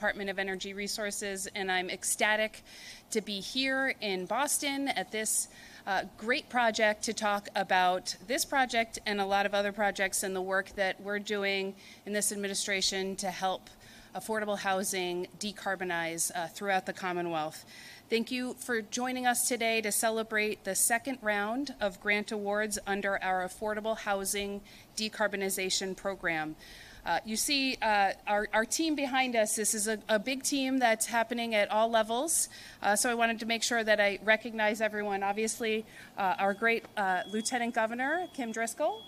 Department of Energy Resources, and I'm ecstatic to be here in Boston at this great project to talk about this project and a lot of other projects and the work that we're doing in this administration to help affordable housing decarbonize throughout the Commonwealth. Thank you for joining us today to celebrate the second round of grant awards under our Affordable Housing Decarbonization Program. You see our team behind us. This is a big team that's happening at all levels, so I wanted to make sure that I recognize everyone. Obviously, our great Lieutenant Governor, Kim Driscoll.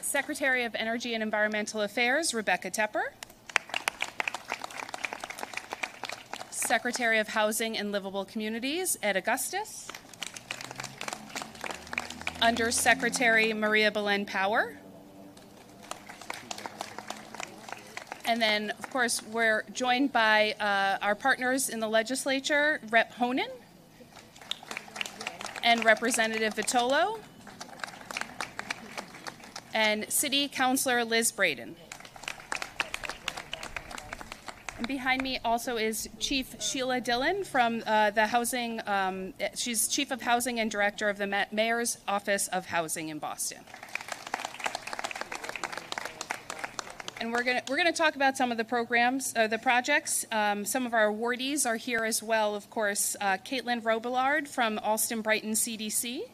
Secretary of Energy and Environmental Affairs, Rebecca Tepper. Secretary of Housing and Livable Communities, Ed Augustus. Undersecretary Maria Belén Power. And then, of course, we're joined by our partners in the legislature, Rep. Honan and Representative Vitolo, and City Councilor Liz Breadon. And behind me also is Chief Sheila Dillon from the Housing, she's Chief of Housing and Director of the Mayor's Office of Housing in Boston. And we're gonna talk about some of the programs, the projects. Some of our awardees are here as well, of course. Caitlin Robillard from Allston-Brighton CDC.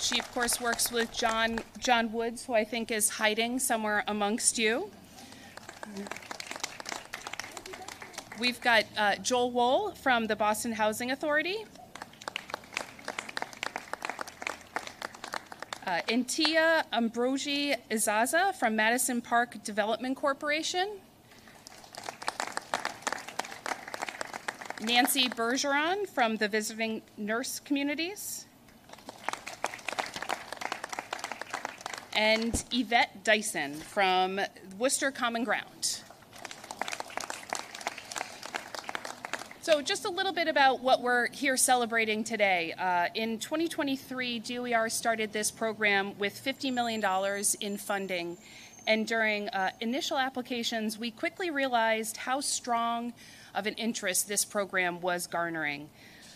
She, of course, works with John Woods, who I think is hiding somewhere amongst you. We've got Joel Wool from the Boston Housing Authority. Intia Ambrosi Izaza from Madison Park Development Corporation. Nancy Bergeron from the Visiting Nurse Communities. And Yvette Dyson from Worcester Common Ground. So just a little bit about what we're here celebrating today. In 2023, DOER started this program with $50 million in funding. And during initial applications, we quickly realized how strong of an interest this program was garnering.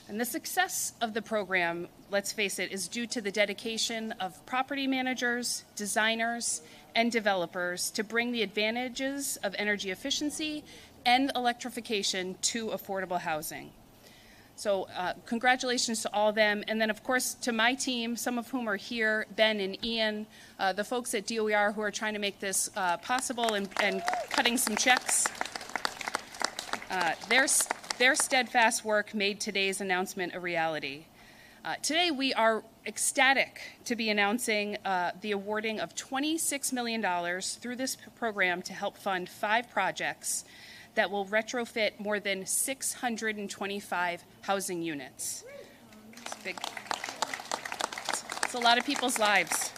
And the success of the program, let's face it, is due to the dedication of property managers, designers, and developers to bring the advantages of energy efficiency and electrification to affordable housing. So congratulations to all of them. And then, of course, to my team, some of whom are here, Ben and Ian, the folks at DOER who are trying to make this possible and cutting some checks. Their steadfast work made today's announcement a reality. Today we are ecstatic to be announcing the awarding of $26 million through this program to help fund 5 projects that will retrofit more than 625 housing units. It's a lot of people's lives.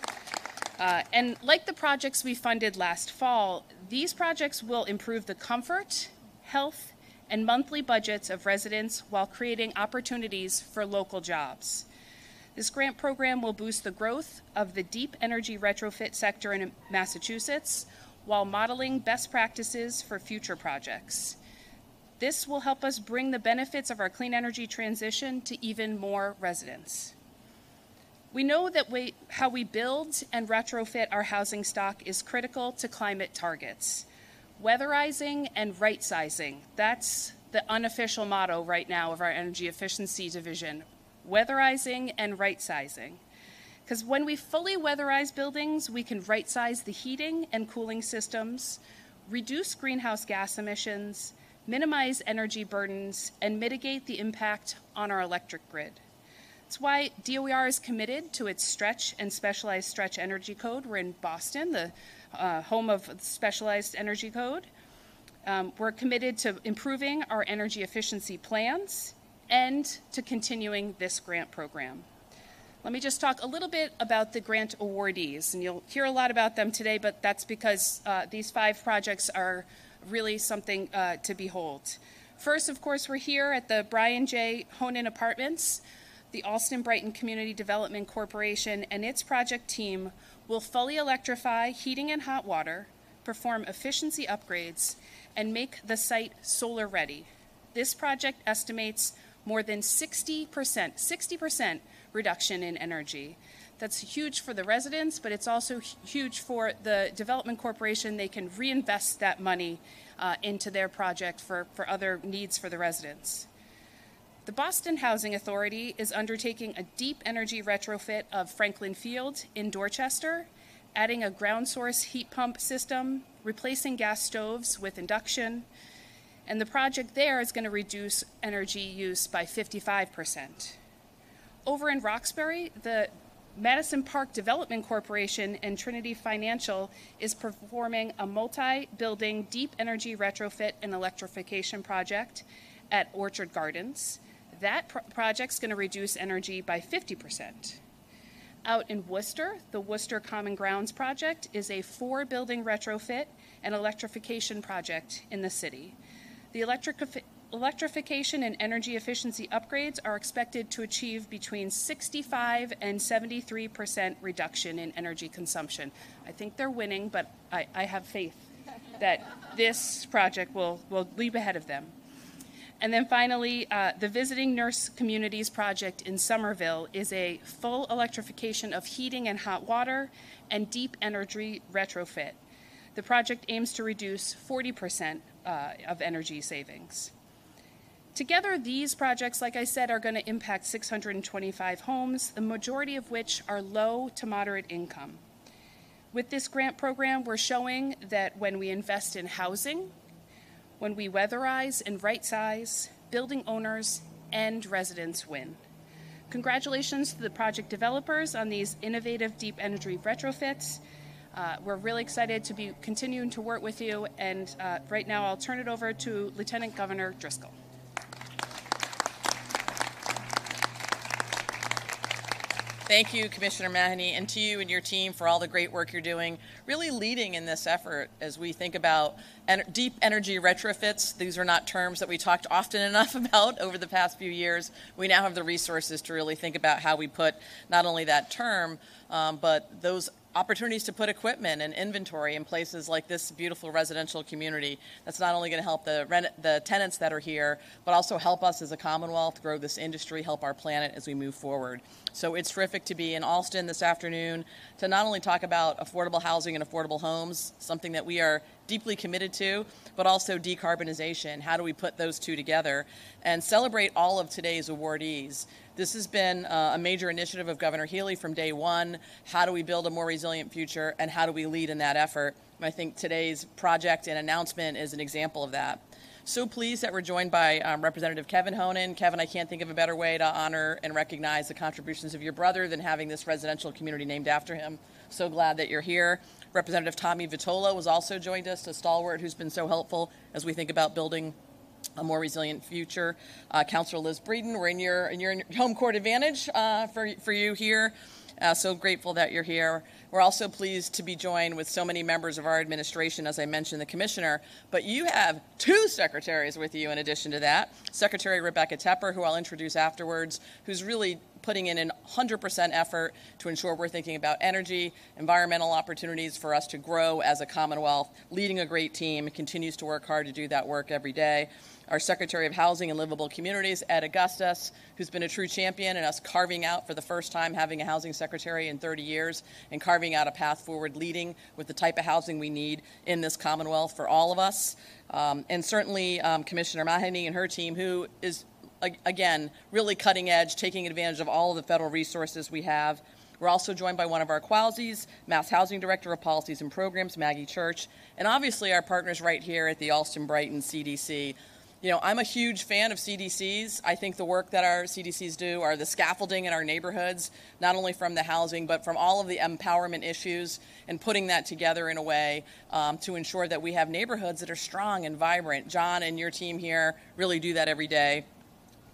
And like the projects we funded last fall, these projects will improve the comfort, health, and monthly budgets of residents while creating opportunities for local jobs. This grant program will boost the growth of the deep energy retrofit sector in Massachusetts while modeling best practices for future projects. This will help us bring the benefits of our clean energy transition to even more residents. We know that how we build and retrofit our housing stock is critical to climate targets. Weatherizing and right-sizing, that's the unofficial motto right now of our energy efficiency division. Weatherizing and right-sizing. Because when we fully weatherize buildings, we can right-size the heating and cooling systems, reduce greenhouse gas emissions, minimize energy burdens, and mitigate the impact on our electric grid. That's why DOER is committed to its Stretch and Specialized Stretch Energy Code. We're in Boston, the home of Specialized Energy Code. We're committed to improving our energy efficiency plans and to continuing this grant program. Let me just talk a little bit about the grant awardees, and you'll hear a lot about them today, but that's because these 5 projects are really something to behold. First, of course, we're here at the Brian J. Honan Apartments. The Allston-Brighton Community Development Corporation and its project team will fully electrify heating and hot water, perform efficiency upgrades, and make the site solar ready. This project estimates more than 60% reduction in energy. That's huge for the residents, but it's also huge for the development corporation. They can reinvest that money into their project for other needs for the residents. The Boston Housing Authority is undertaking a deep energy retrofit of Franklin Field in Dorchester, adding a ground source heat pump system, replacing gas stoves with induction, and the project there is going to reduce energy use by 55%. Over in Roxbury, the Madison Park Development Corporation and Trinity Financial is performing a multi-building deep energy retrofit and electrification project at Orchard Gardens. That project's going to reduce energy by 50%. Out in Worcester, the Worcester Common Grounds project is a 4-building retrofit and electrification project in the city. The electrification and energy efficiency upgrades are expected to achieve between 65 and 73% reduction in energy consumption. I think they're winning, but I have faith that this project will leap ahead of them. And then finally, the Visiting Nurse Communities project in Somerville is a full electrification of heating and hot water and deep energy retrofit. The project aims to reduce 40% of energy savings. Together, these projects, like I said, are going to impact 625 homes, the majority of which are low to moderate income. With this grant program, we're showing that when we invest in housing, when we weatherize and right-size, building owners and residents win. Congratulations to the project developers on these innovative deep energy retrofits. We're really excited to be continuing to work with you, and right now I'll turn it over to Lieutenant Governor Driscoll. Thank you, Commissioner Mahoney, and to you and your team for all the great work you're doing, really leading in this effort as we think about deep energy retrofits. These are not terms that we talked often enough about over the past few years. We now have the resources to really think about how we put not only that term, but those opportunities to put equipment and inventory in places like this beautiful residential community. That's not only going to help the tenants that are here, but also help us as a Commonwealth grow this industry, help our planet as we move forward. So it's terrific to be in Allston this afternoon to not only talk about affordable housing and affordable homes, something that we are deeply committed to, but also decarbonization. How do we put those two together and celebrate all of today's awardees? This has been a major initiative of Governor Healey from day one. How do we build a more resilient future, and how do we lead in that effort? And I think today's project and announcement is an example of that. So pleased that we're joined by Representative Kevin Honan. Kevin, I can't think of a better way to honor and recognize the contributions of your brother than having this residential community named after him. So glad that you're here. Representative Tommy Vitolo has also joined us, a stalwart who's been so helpful as we think about building a more resilient future. Councilor Liz Breadon, we're in your home court advantage for you here. So grateful that you're here. We're also pleased to be joined with so many members of our administration, as I mentioned, the commissioner, but you have two secretaries with you in addition to that. Secretary Rebecca Tepper, who I'll introduce afterwards, who's really putting in 100% effort to ensure we're thinking about energy, environmental opportunities for us to grow as a Commonwealth, leading a great team, continues to work hard to do that work every day. Our Secretary of Housing and Livable Communities, Ed Augustus, who's been a true champion in us carving out for the first time having a housing secretary in 30 years and carving out a path forward, leading with the type of housing we need in this Commonwealth for all of us. And certainly Commissioner Mahoney and her team, who is, again, really cutting edge, taking advantage of all of the federal resources we have. We're also joined by one of our QALSIs, Mass Housing Director of Policies and Programs, Maggie Church, and obviously our partners right here at the Allston-Brighton CDC. You know, I'm a huge fan of CDCs. I think the work that our CDCs do are the scaffolding in our neighborhoods, not only from the housing, but from all of the empowerment issues and putting that together in a way to ensure that we have neighborhoods that are strong and vibrant. John and your team here really do that every day,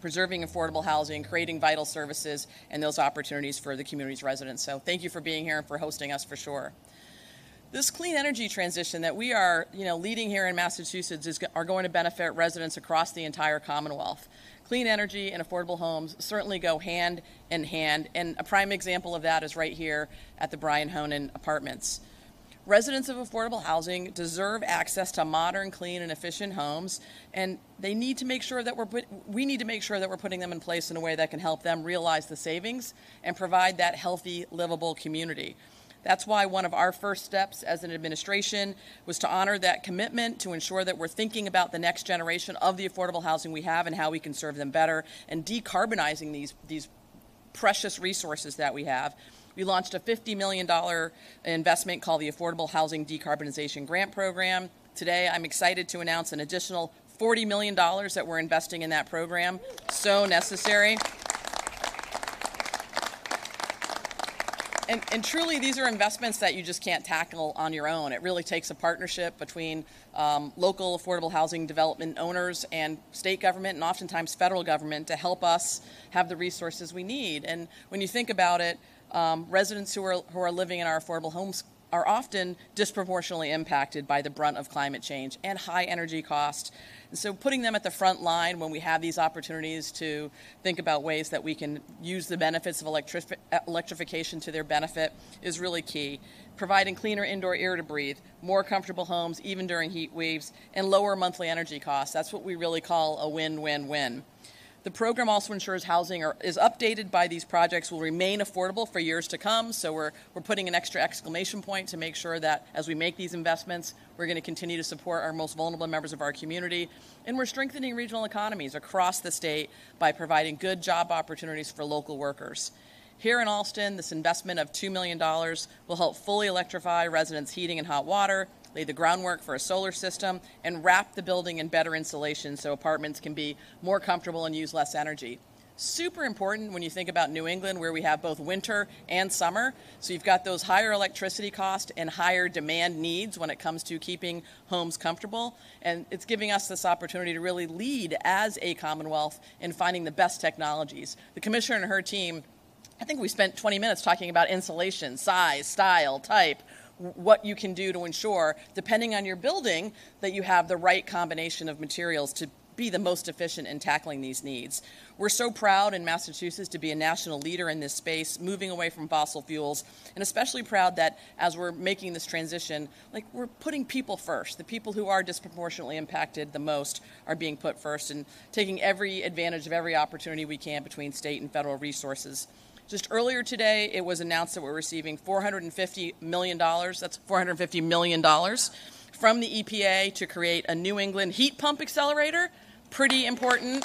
preserving affordable housing, creating vital services, and those opportunities for the community's residents. So thank you for being here and for hosting us for sure. This clean energy transition that we are, leading here in Massachusetts are going to benefit residents across the entire Commonwealth. Clean energy and affordable homes certainly go hand in hand, and a prime example of that is right here at the Brian Honan Apartments. Residents of affordable housing deserve access to modern, clean, and efficient homes, and they need to make sure that we need to make sure that we're putting them in place in a way that can help them realize the savings and provide that healthy, livable community. That's why one of our first steps as an administration was to honor that commitment to ensure that we're thinking about the next generation of the affordable housing we have and how we can serve them better and decarbonizing these precious resources that we have. We launched a $50 million investment called the Affordable Housing Decarbonization Grant Program. Today, I'm excited to announce an additional $40 million that we're investing in that program. So necessary. And truly, these are investments that you just can't tackle on your own. It really takes a partnership between local affordable housing development owners and state government and oftentimes federal government to help us have the resources we need. And when you think about it, residents who are living in our affordable homes are often disproportionately impacted by the brunt of climate change and high energy costs. And so putting them at the front line when we have these opportunities to think about ways that we can use the benefits of electrification to their benefit is really key. Providing cleaner indoor air to breathe, more comfortable homes even during heat waves, and lower monthly energy costs. That's what we really call a win-win-win. The program also ensures housing is updated by these projects will remain affordable for years to come, so we're putting an extra exclamation point to make sure that as we make these investments, we're going to continue to support our most vulnerable members of our community, and we're strengthening regional economies across the state by providing good job opportunities for local workers. Here in Allston, this investment of $2 million will help fully electrify residents' heating and hot water, lay the groundwork for a solar system, and wrap the building in better insulation so apartments can be more comfortable and use less energy. Super important when you think about New England, where we have both winter and summer. So you've got those higher electricity costs and higher demand needs when it comes to keeping homes comfortable. And it's giving us this opportunity to really lead as a Commonwealth in finding the best technologies. The Commissioner and her team, I think we spent 20 minutes talking about insulation, size, style, type, what you can do to ensure, depending on your building, that you have the right combination of materials to be the most efficient in tackling these needs. We're so proud in Massachusetts to be a national leader in this space, moving away from fossil fuels, and especially proud that as we're making this transition, we're putting people first. The people who are disproportionately impacted the most are being put first and taking every advantage of every opportunity we can between state and federal resources. Just earlier today, it was announced that we're receiving $450 million, that's $450 million, from the EPA to create a New England heat pump accelerator. Pretty important.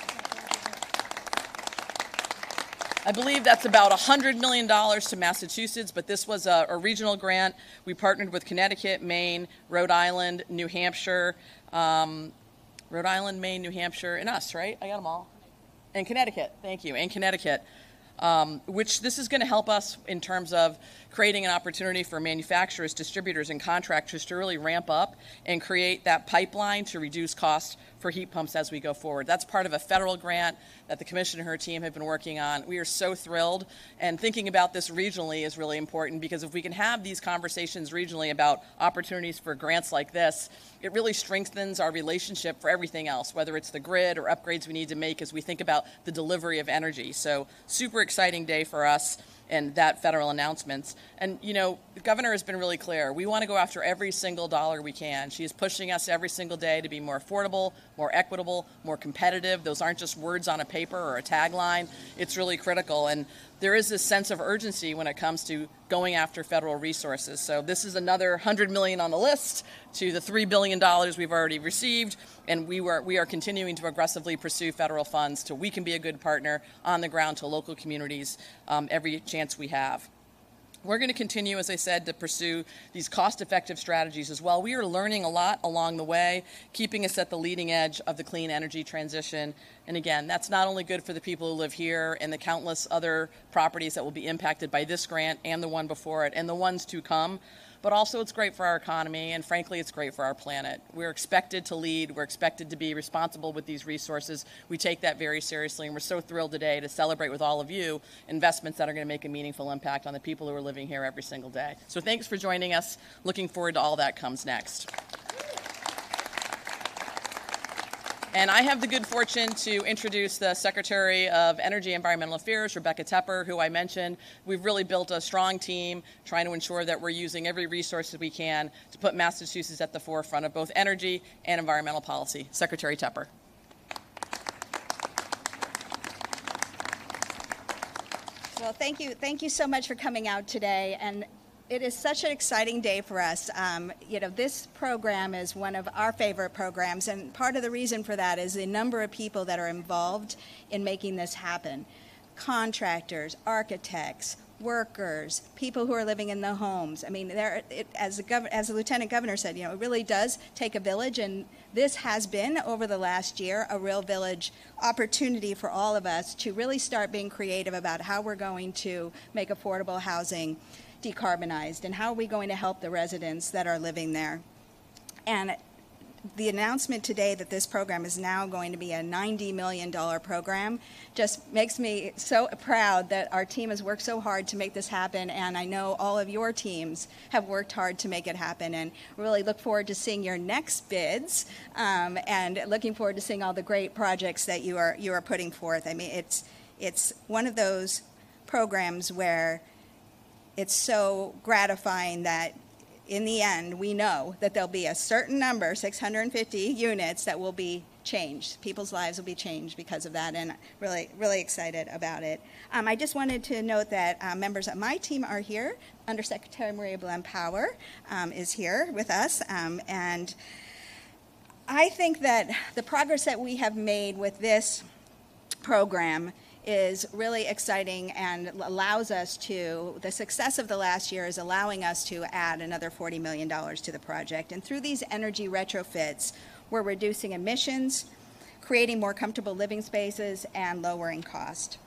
I believe that's about $100 million to Massachusetts, but this was a regional grant. We partnered with Connecticut, Maine, Rhode Island, New Hampshire, and us, right? I got them all. And Connecticut, thank you, and Connecticut. Which this is going to help us in terms of creating an opportunity for manufacturers, distributors, and contractors to really ramp up and create that pipeline to reduce costs for heat pumps as we go forward. That's part of a federal grant that the Commissioner and her team have been working on. We are so thrilled, and thinking about this regionally is really important, because if we can have these conversations regionally about opportunities for grants like this, it really strengthens our relationship for everything else, whether it's the grid or upgrades we need to make as we think about the delivery of energy. So super exciting day for us and that federal announcements. And, the governor has been really clear. We want to go after every single dollar we can. She is pushing us every single day to be more affordable, more equitable, more competitive. Those aren't just words on a paper or a tagline. It's really critical. And there is this sense of urgency when it comes to going after federal resources. So this is another $100 million on the list to the $3 billion we've already received. And we are continuing to aggressively pursue federal funds so we can be a good partner on the ground to local communities every chance we have. We're going to continue, as I said, to pursue these cost-effective strategies as well. We are learning a lot along the way, keeping us at the leading edge of the clean energy transition. And again, that's not only good for the people who live here and the countless other properties that will be impacted by this grant and the one before it and the ones to come, but also it's great for our economy, and frankly, it's great for our planet. We're expected to lead. We're expected to be responsible with these resources. We take that very seriously, and we're so thrilled today to celebrate with all of you investments that are going to make a meaningful impact on the people who are living here every single day. So thanks for joining us. Looking forward to all that comes next. And I have the good fortune to introduce the Secretary of Energy and Environmental Affairs, Rebecca Tepper, who I mentioned. We've really built a strong team trying to ensure that we're using every resource that we can to put Massachusetts at the forefront of both energy and environmental policy. Secretary Tepper. Well, thank you. Thank you so much for coming out today. And it is such an exciting day for us. You know, this program is one of our favorite programs, and part of the reason for that is the number of people that are involved in making this happen. Contractors, architects, workers, people who are living in the homes. I mean, as the Lieutenant Governor said, you know, it really does take a village, and this has been, over the last year, a real village opportunity for all of us to really start being creative about how we're going to make affordable housing decarbonized, and how are we going to help the residents that are living there. And the announcement today that this program is now going to be a $90 million program just makes me so proud that our team has worked so hard to make this happen, and I know all of your teams have worked hard to make it happen, and really look forward to seeing your next bids, and looking forward to seeing all the great projects that you are putting forth. I mean, it's one of those programs where it's so gratifying that in the end we know that there'll be a certain number, 650 units, that will be changed. People's lives will be changed because of that, and really, really excited about it. I just wanted to note that members of my team are here. Undersecretary Maria Belén Power is here with us, and I think that the progress that we have made with this program is really exciting, and allows us to, the success of the last year is allowing us to add another $40 million to the project. And through these energy retrofits, we're reducing emissions, creating more comfortable living spaces, and lowering cost.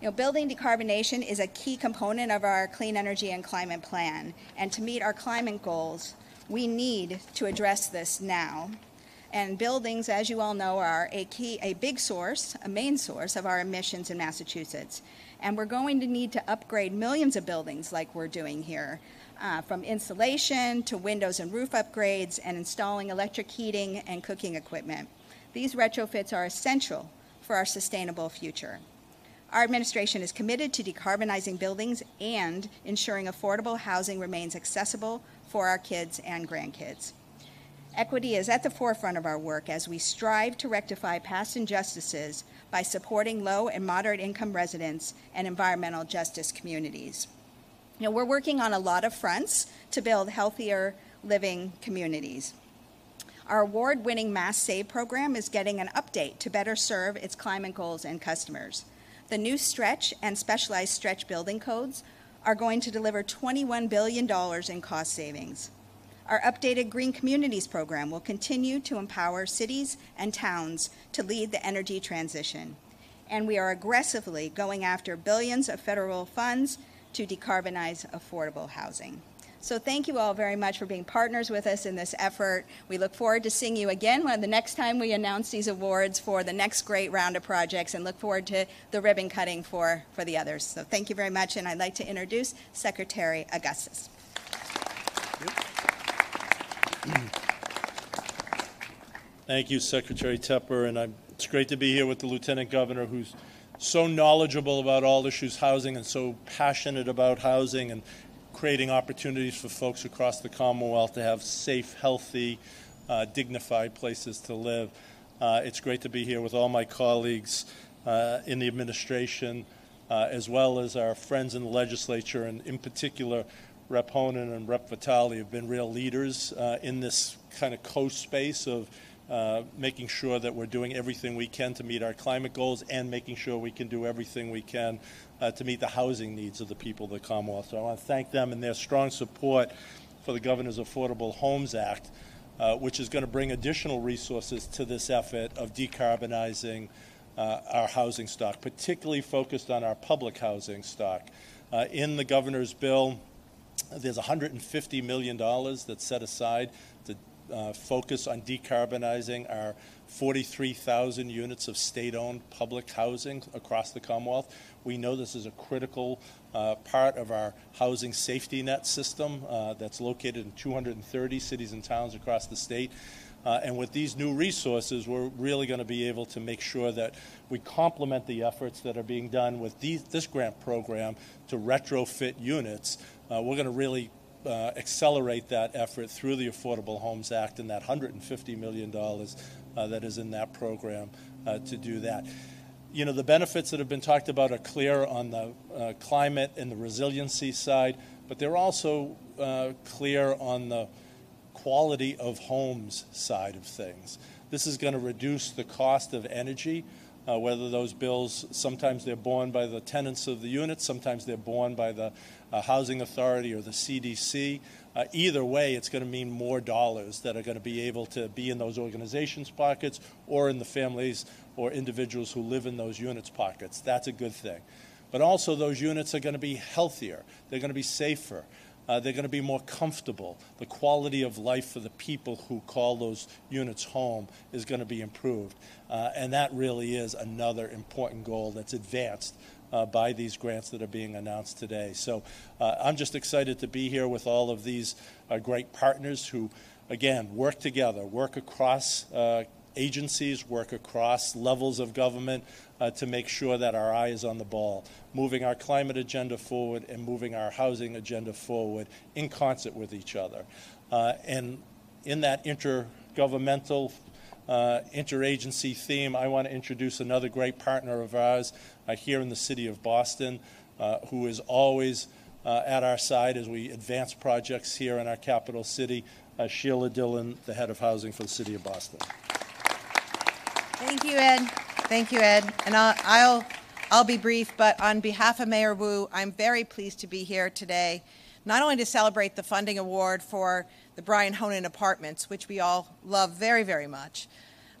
You know, building decarbonation is a key component of our clean energy and climate plan. And to meet our climate goals, we need to address this now. And buildings, as you all know, are a main source of our emissions in Massachusetts. And we're going to need to upgrade millions of buildings like we're doing here, from insulation to windows and roof upgrades, and installing electric heating and cooking equipment. These retrofits are essential for our sustainable future. Our administration is committed to decarbonizing buildings and ensuring affordable housing remains accessible for our kids and grandkids. Equity is at the forefront of our work as we strive to rectify past injustices by supporting low and moderate income residents and environmental justice communities. You know, we're working on a lot of fronts to build healthier living communities. Our award-winning Mass Save program is getting an update to better serve its climate goals and customers. The new stretch and specialized stretch building codes are going to deliver $21 billion in cost savings. Our updated Green Communities program will continue to empower cities and towns to lead the energy transition. And we are aggressively going after billions of federal funds to decarbonize affordable housing. So thank you all very much for being partners with us in this effort. We look forward to seeing you again when the next time we announce these awards for the next great round of projects, and look forward to the ribbon cutting for the others. So thank you very much, and I'd like to introduce Secretary Augustus. Thank you, Secretary Tepper, and it's great to be here with the Lieutenant Governor, who's so knowledgeable about all issues housing and so passionate about housing and creating opportunities for folks across the Commonwealth to have safe, healthy, dignified places to live. It's great to be here with all my colleagues in the administration, as well as our friends in the legislature, and in particular Rep. Honan and Rep. Vitale have been real leaders in this kind of co-space of making sure that we're doing everything we can to meet our climate goals, and making sure we can do everything we can to meet the housing needs of the people of the Commonwealth. So I want to thank them and their strong support for the Governor's Affordable Homes Act, which is going to bring additional resources to this effort of decarbonizing our housing stock, particularly focused on our public housing stock. In the Governor's bill, There's $150 million that's set aside to focus on decarbonizing our 43,000 units of state-owned public housing across the Commonwealth. We know this is a critical part of our housing safety net system that's located in 230 cities and towns across the state. And with these new resources, we're really going to be able to make sure that we complement the efforts that are being done with this grant program to retrofit units. We're going to really accelerate that effort through the Affordable Homes Act and that $150 million that is in that program to do that. You know, the benefits that have been talked about are clear on the climate and the resiliency side, but they're also clear on the quality of homes side of things. This is going to reduce the cost of energy, whether those bills, sometimes they're borne by the tenants of the unit, sometimes they're borne by the Housing Authority or the CDC. Either way, it's going to mean more dollars that are going to be able to be in those organizations' pockets or in the families or individuals who live in those units' pockets. That's a good thing. But also those units are going to be healthier. They're going to be safer. They're going to be more comfortable. The quality of life for the people who call those units home is going to be improved. And that really is another important goal that's advanced by these grants that are being announced today. So I'm just excited to be here with all of these great partners who, again, work together, work across agencies, work across levels of government to make sure that our eye is on the ball, moving our climate agenda forward and moving our housing agenda forward in concert with each other. And in that intergovernmental, interagency theme, I want to introduce another great partner of ours here in the city of Boston who is always at our side as we advance projects here in our capital city, Sheila Dillon, the head of housing for the city of Boston. Thank you, Ed. Thank you, Ed. And I'll be brief, but on behalf of Mayor Wu, I'm very pleased to be here today, not only to celebrate the funding award for the Brian Honan Apartments, which we all love very, very much,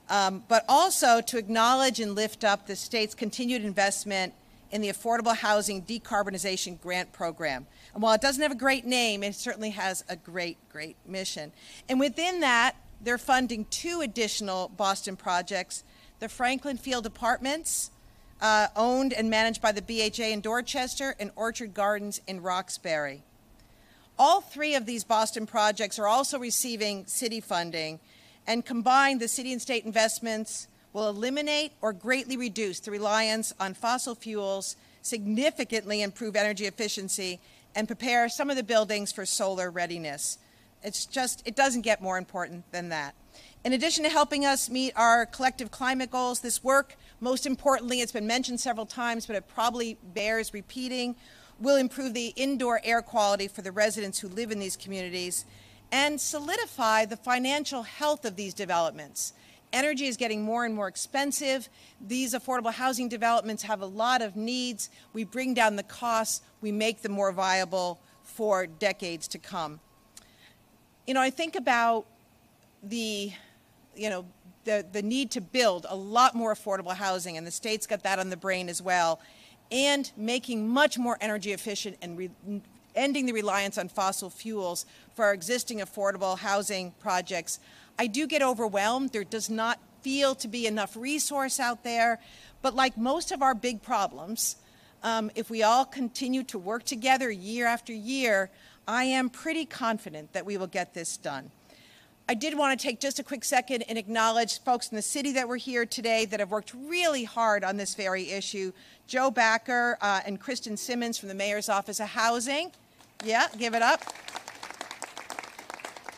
but also to acknowledge and lift up the state's continued investment in the Affordable Housing Decarbonization Grant Program. And while it doesn't have a great name, it certainly has a great, great mission. And within that, they're funding two additional Boston projects, the Franklin Field Apartments, owned and managed by the BHA in Dorchester, and Orchard Gardens in Roxbury. All three of these Boston projects are also receiving city funding, and combined, the city and state investments will eliminate or greatly reduce the reliance on fossil fuels, significantly improve energy efficiency, and prepare some of the buildings for solar readiness. It's just, it doesn't get more important than that. In addition to helping us meet our collective climate goals, this work, most importantly, it's been mentioned several times, but it probably bears repeating, will improve the indoor air quality for the residents who live in these communities and solidify the financial health of these developments. Energy is getting more and more expensive. These affordable housing developments have a lot of needs. We bring down the costs. We make them more viable for decades to come. You know, I think about the need to build a lot more affordable housing, and the state's got that on the brain as well, and making much more energy efficient and ending the reliance on fossil fuels for our existing affordable housing projects. I do get overwhelmed. There does not feel to be enough resource out there, but like most of our big problems, if we all continue to work together year after year, I am pretty confident that we will get this done. I did want to take just a quick second and acknowledge folks in the city that were here today that have worked really hard on this very issue. Joe Backer and Kristen Simmons from the Mayor's Office of Housing. Yeah, give it up.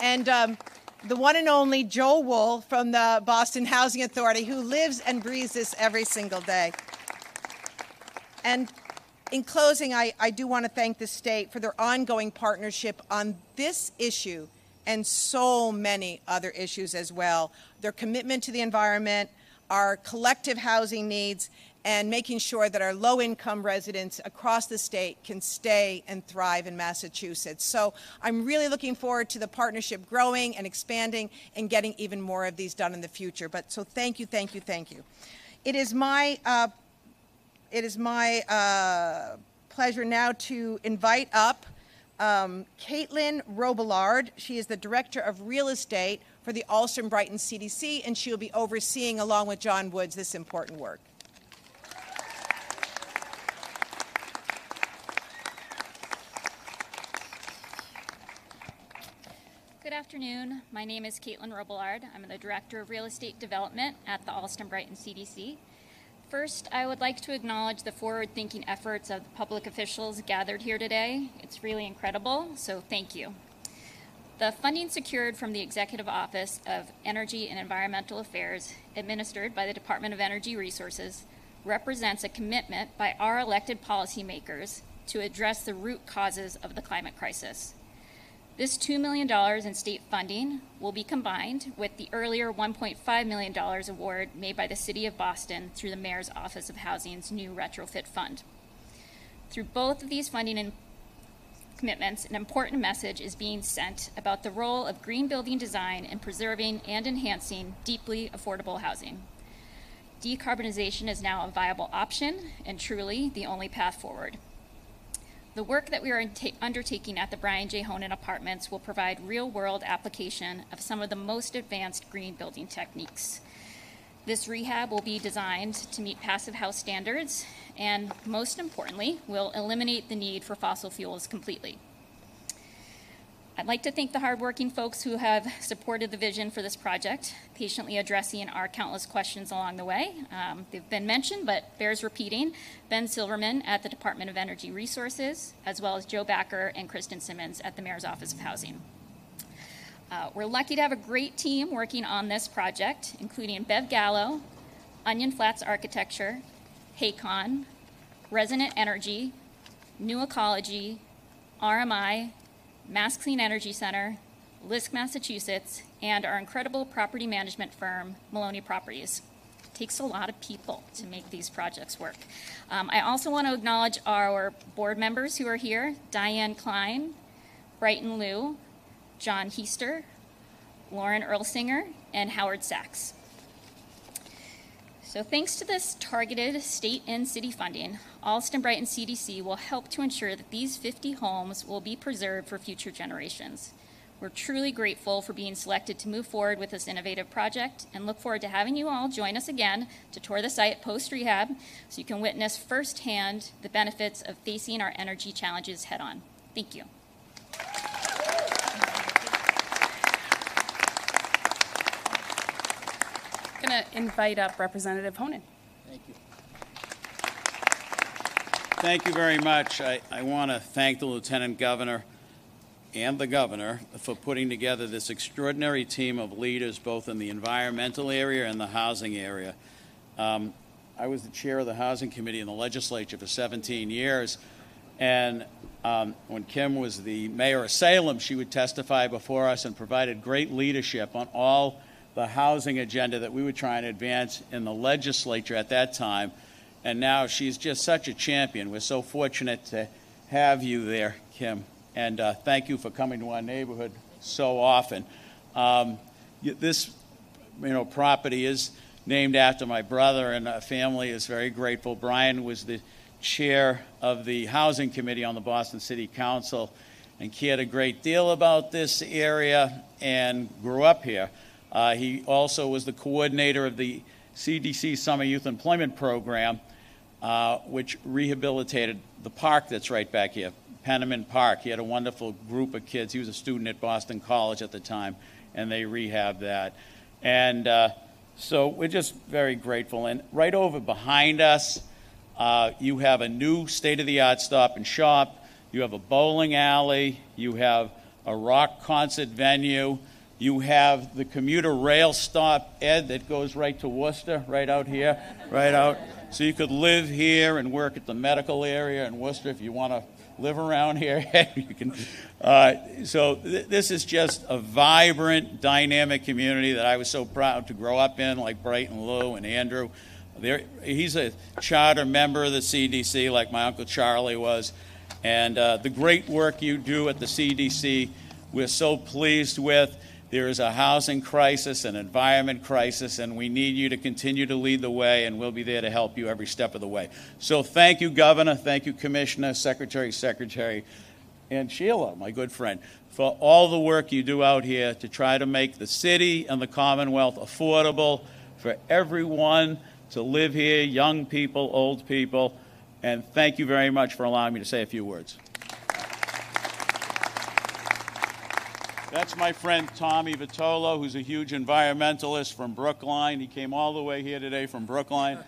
And the one and only Joel Wool from the Boston Housing Authority, who lives and breathes this every single day. And in closing, I do want to thank the state for their ongoing partnership on this issue and so many other issues as well. Their commitment to the environment, our collective housing needs, and making sure that our low-income residents across the state can stay and thrive in Massachusetts. So I'm really looking forward to the partnership growing and expanding and getting even more of these done in the future. But so thank you, thank you, thank you. It is my pleasure now to invite up Caitlin Robillard. She is the Director of Real Estate for the Allston-Brighton CDC, and she will be overseeing, along with John Woods, this important work. Good afternoon. My name is Caitlin Robillard. I'm the Director of Real Estate Development at the Allston-Brighton CDC. First, I would like to acknowledge the forward-thinking efforts of the public officials gathered here today. It's really incredible, so thank you. The funding secured from the Executive Office of Energy and Environmental Affairs, administered by the Department of Energy Resources, represents a commitment by our elected policymakers to address the root causes of the climate crisis. This $2 million in state funding will be combined with the earlier $1.5 million award made by the City of Boston through the Mayor's Office of Housing's new retrofit fund. Through both of these funding and commitments, an important message is being sent about the role of green building design in preserving and enhancing deeply affordable housing. Decarbonization is now a viable option and truly the only path forward. The work that we are undertaking at the Brian J. Honan Apartments will provide real-world application of some of the most advanced green building techniques. This rehab will be designed to meet passive house standards and, most importantly, will eliminate the need for fossil fuels completely. I'd like to thank the hardworking folks who have supported the vision for this project, patiently addressing our countless questions along the way. They've been mentioned, but bears repeating. Ben Silverman at the Department of Energy Resources, as well as Joe Backer and Kristen Simmons at the Mayor's Office of Housing. We're lucky to have a great team working on this project, including Bev Gallo, Onion Flats Architecture, Haycon, Resonant Energy, New Ecology, RMI, Mass Clean Energy Center, LISC Massachusetts, and our incredible property management firm, Maloney Properties. It takes a lot of people to make these projects work. I also want to acknowledge our board members who are here, Diane Klein, Brighton Liu, John Heister, Lauren Erlsinger, and Howard Sachs. So thanks to this targeted state and city funding, Allston-Brighton CDC will help to ensure that these 50 homes will be preserved for future generations. We're truly grateful for being selected to move forward with this innovative project and look forward to having you all join us again to tour the site post-rehab so you can witness firsthand the benefits of facing our energy challenges head-on. Thank you. Going to invite up Representative Honan. Thank you. Thank you very much. I want to thank the Lieutenant Governor and the Governor for putting together this extraordinary team of leaders, both in the environmental area and the housing area. I was the chair of the Housing Committee in the legislature for 17 years, and when Kim was the mayor of Salem, she would testify before us and provided great leadership on all the housing agenda that we were trying to advance in the legislature at that time. And now she's just such a champion. We're so fortunate to have you there, Kim. And thank you for coming to our neighborhood so often. This property is named after my brother, and our family is very grateful. Brian was the chair of the Housing Committee on the Boston City Council and cared a great deal about this area and grew up here. He also was the coordinator of the CDC Summer Youth Employment Program, which rehabilitated the park that's right back here, Penniman Park. He had a wonderful group of kids. He was a student at Boston College at the time, and they rehabbed that. And so we're just very grateful. And right over behind us, you have a new state-of-the-art stop and shop. You have a bowling alley. You have a rock concert venue. You have the commuter rail stop, Ed, that goes right to Worcester, right out here, right out. So you could live here and work at the medical area in Worcester if you want to live around here. You can. So this is just a vibrant, dynamic community that I was so proud to grow up in, like Brighton Lou and Andrew. He's a charter member of the CDC, like my Uncle Charlie was. And the great work you do at the CDC, we're so pleased with. There is a housing crisis, an environment crisis, and we need you to continue to lead the way, and we'll be there to help you every step of the way. So thank you, Governor. Thank you, Commissioner, Secretary, and Sheila, my good friend, for all the work you do out here to try to make the city and the Commonwealth affordable for everyone to live here, young people, old people, and thank you very much for allowing me to say a few words. That's my friend Tommy Vitolo, who's a huge environmentalist from Brookline. He came all the way here today from Brookline.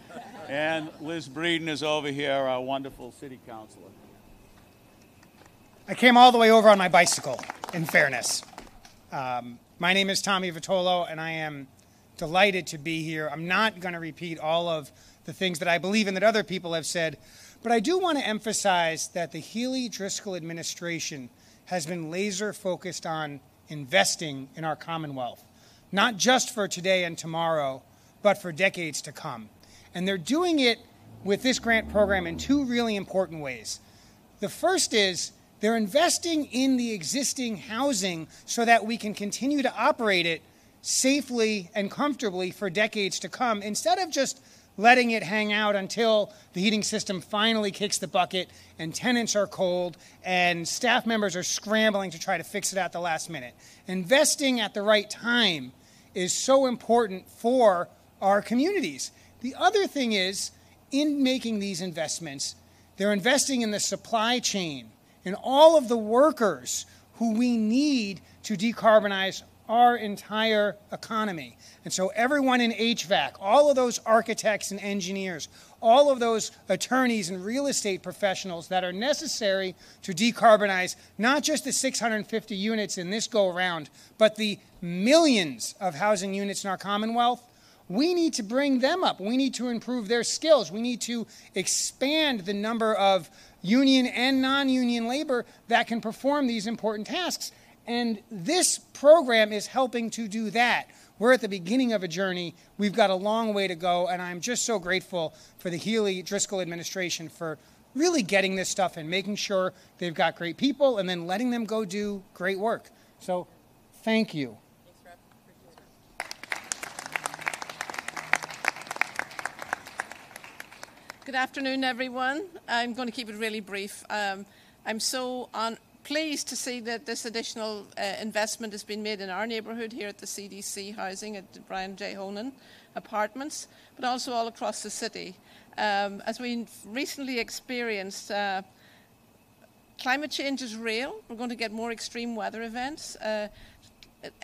And Liz Breadon is over here, our wonderful city councilor. I came all the way over on my bicycle, in fairness. My name is Tommy Vitolo, and I am delighted to be here. I'm not going to repeat all of the things that I believe in that other people have said, but I do want to emphasize that the Healey-Driscoll administration has been laser focused on investing in our Commonwealth, not just for today and tomorrow, but for decades to come. And they're doing it with this grant program in two really important ways. The first is they're investing in the existing housing so that we can continue to operate it safely and comfortably for decades to come, instead of just letting it hang out until the heating system finally kicks the bucket and tenants are cold and staff members are scrambling to try to fix it at the last minute. Investing at the right time is so important for our communities. The other thing is, in making these investments, they're investing in the supply chain and all of the workers who we need to decarbonize our entire economy. And so everyone in HVAC, all of those architects and engineers, all of those attorneys and real estate professionals that are necessary to decarbonize not just the 650 units in this go-around, but the millions of housing units in our Commonwealth, we need to bring them up. We need to improve their skills. We need to expand the number of union and non-union labor that can perform these important tasks. And this program is helping to do that. We're at the beginning of a journey. We've got a long way to go, and I'm just so grateful for the Healey-Driscoll administration for really getting this stuff and making sure they've got great people and then letting them go do great work. So thank you. Good afternoon, everyone. I'm going to keep it really brief. I'm so pleased to see that this additional investment has been made in our neighbourhood here at the CDC housing at Brian J. Honan Apartments, but also all across the city. As we recently experienced, climate change is real. We're going to get more extreme weather events.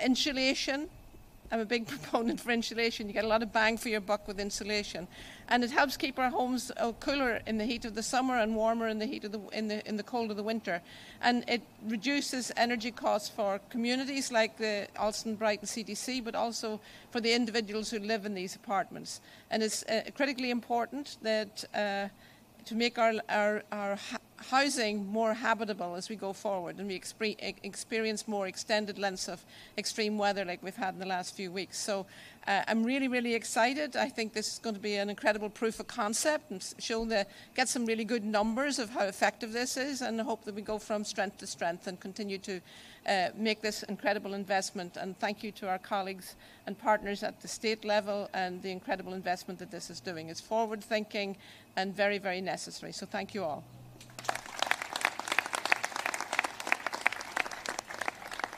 Insulation. I'm a big proponent for insulation. You get a lot of bang for your buck with insulation, and it helps keep our homes cooler in the heat of the summer and warmer in the heat of the cold of the winter, and it reduces energy costs for communities like the Allston-Brighton CDC, but also for the individuals who live in these apartments. And it's critically important that to make our housing more habitable as we go forward and we experience more extended lengths of extreme weather like we've had in the last few weeks. So I'm really, really excited. I think this is going to be an incredible proof of concept and get some really good numbers of how effective this is, and I hope that we go from strength to strength and continue to make this incredible investment. And thank you to our colleagues and partners at the state level and the incredible investment that this is doing. It's forward thinking and very, very necessary. So thank you all.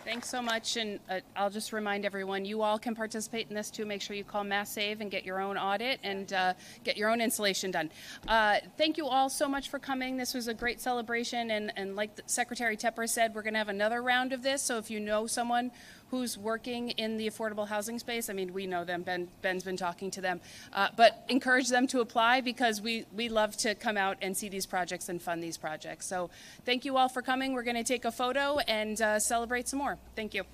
Thanks so much, and I'll just remind everyone, you all can participate in this too. Make sure you call Mass Save and get your own audit and get your own insulation done. Thank you all so much for coming. This was a great celebration, and like Secretary Tepper said, we're going to have another round of this, so if you know someone who's working in the affordable housing space, I mean, we know them, Ben's been talking to them, but encourage them to apply, because we love to come out and see these projects and fund these projects. So thank you all for coming. We're going to take a photo and celebrate some more. Thank you.